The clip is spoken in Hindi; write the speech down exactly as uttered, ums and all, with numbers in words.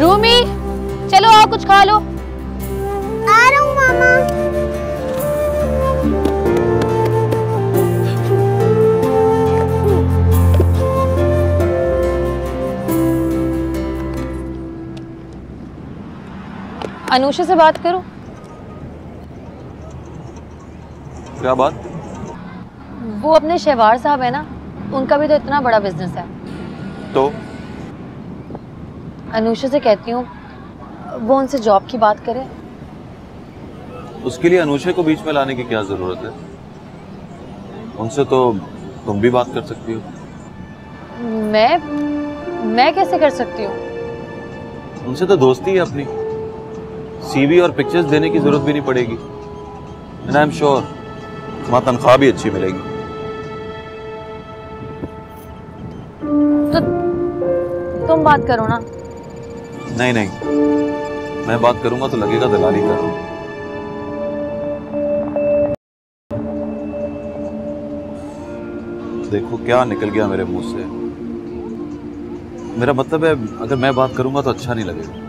रूमी चलो आओ कुछ खा लो। आ रहा हूँ मामा। अनुषा से बात करो। क्या बात? वो अपने शहवार साहब है ना, उनका भी तो इतना बड़ा बिजनेस है। तो अनुषा से कहती हूँ वो उनसे जॉब की बात करे। उसके लिए अनुषा को बीच में लाने की क्या जरूरत है? उनसे तो तुम भी बात कर सकती हो। मैं मैं कैसे कर सकती हूँ? उनसे तो दोस्ती है अपनी, सीवी और पिक्चर्स देने की जरूरत भी नहीं पड़ेगी। एंड आई एम श्योर वहाँ तनख्वाह भी अच्छी मिलेगी। तो तुम बात करो ना। नहीं नहीं, मैं बात करूंगा तो लगेगा दलाली कर रहा हूं। देखो क्या निकल गया मेरे मुंह से। मेरा मतलब है अगर मैं बात करूंगा तो अच्छा नहीं लगेगा।